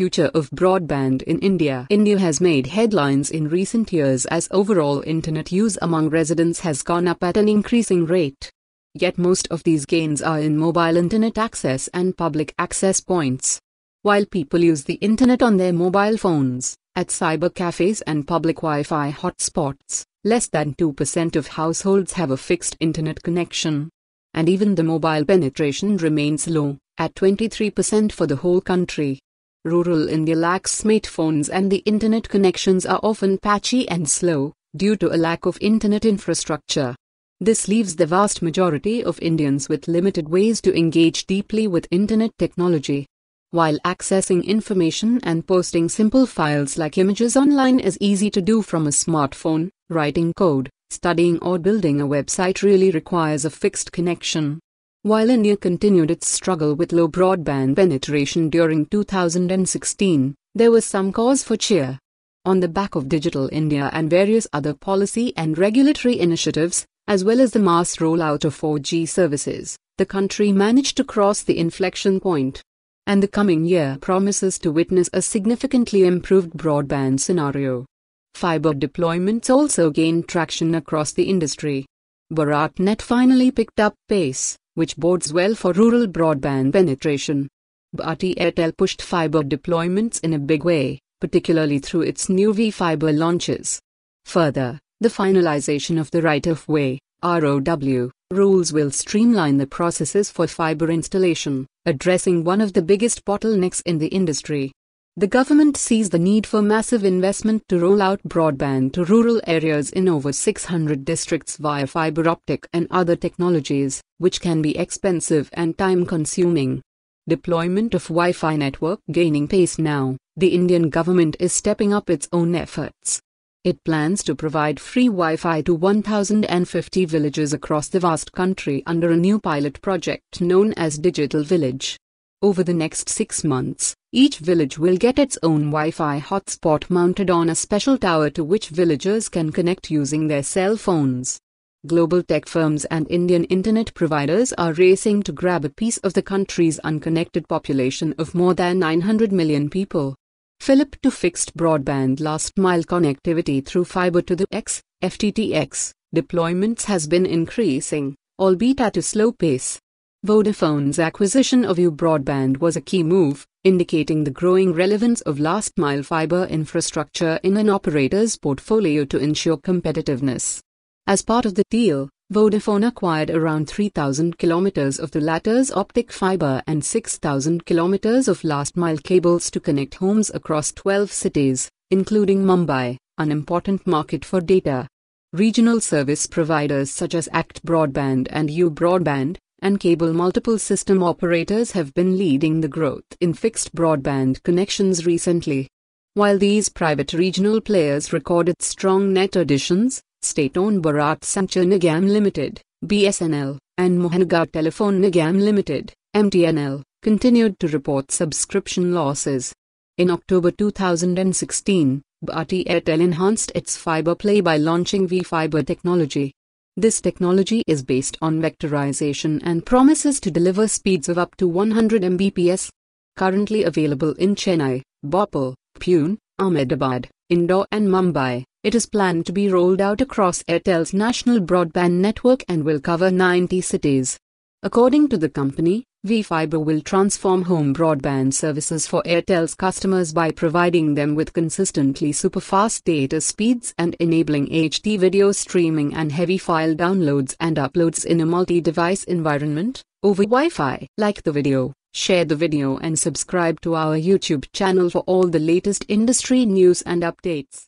future of broadband in India. India has made headlines in recent years as overall internet use among residents has gone up at an increasing rate. Yet most of these gains are in mobile internet access and public access points. While people use the internet on their mobile phones, at cyber cafes and public Wi-Fi hotspots, less than 2% of households have a fixed internet connection. And even the mobile penetration remains low, at 23% for the whole country. Rural India lacks smartphones and the internet connections are often patchy and slow, due to a lack of internet infrastructure. This leaves the vast majority of Indians with limited ways to engage deeply with internet technology. While accessing information and posting simple files like images online is easy to do from a smartphone, writing code, studying or building a website really requires a fixed connection. While India continued its struggle with low broadband penetration during 2016, there was some cause for cheer. On the back of Digital India and various other policy and regulatory initiatives, as well as the mass rollout of 4G services, the country managed to cross the inflection point. And the coming year promises to witness a significantly improved broadband scenario. Fiber deployments also gained traction across the industry. BharatNet finally picked up pace, which bodes well for rural broadband penetration. Bharti Airtel pushed fiber deployments in a big way, particularly through its new V-Fiber launches. Further, the finalization of the right-of-way (ROW) rules will streamline the processes for fiber installation, addressing one of the biggest bottlenecks in the industry. The government sees the need for massive investment to roll out broadband to rural areas in over 600 districts via fiber optic and other technologies, which can be expensive and time-consuming. Deployment of Wi-Fi network gaining pace now, the Indian government is stepping up its own efforts. It plans to provide free Wi-Fi to 1,050 villages across the vast country under a new pilot project known as Digital Village. Over the next 6 months, each village will get its own Wi-Fi hotspot mounted on a special tower to which villagers can connect using their cell phones. Global tech firms and Indian internet providers are racing to grab a piece of the country's unconnected population of more than 900 million people. Philip to fixed broadband last-mile connectivity through fiber-to-the-x (FTTX) deployments has been increasing, albeit at a slow pace. Vodafone's acquisition of U Broadband was a key move, indicating the growing relevance of last-mile fiber infrastructure in an operator's portfolio to ensure competitiveness. As part of the deal, Vodafone acquired around 3,000 kilometers of the latter's optic fiber and 6,000 kilometers of last-mile cables to connect homes across 12 cities, including Mumbai, an important market for data. Regional service providers such as ACT Broadband and U Broadband, and cable multiple system operators have been leading the growth in fixed broadband connections recently. While these private regional players recorded strong net additions, state-owned Bharat Sanchar Nigam Limited (BSNL) and Mohanagar Telephone Nigam Limited (MTNL) continued to report subscription losses. In October 2016, Bharti Airtel enhanced its fiber play by launching V-Fiber technology. This technology is based on vectorization and promises to deliver speeds of up to 100 Mbps. Currently available in Chennai, Bhopal, Pune, Ahmedabad, Indore and Mumbai, it is planned to be rolled out across Airtel's national broadband network and will cover 90 cities. According to the company, V-Fiber will transform home broadband services for Airtel's customers by providing them with consistently super-fast data speeds and enabling HD video streaming and heavy file downloads and uploads in a multi-device environment, over Wi-Fi. Like the video, share the video and subscribe to our YouTube channel for all the latest industry news and updates.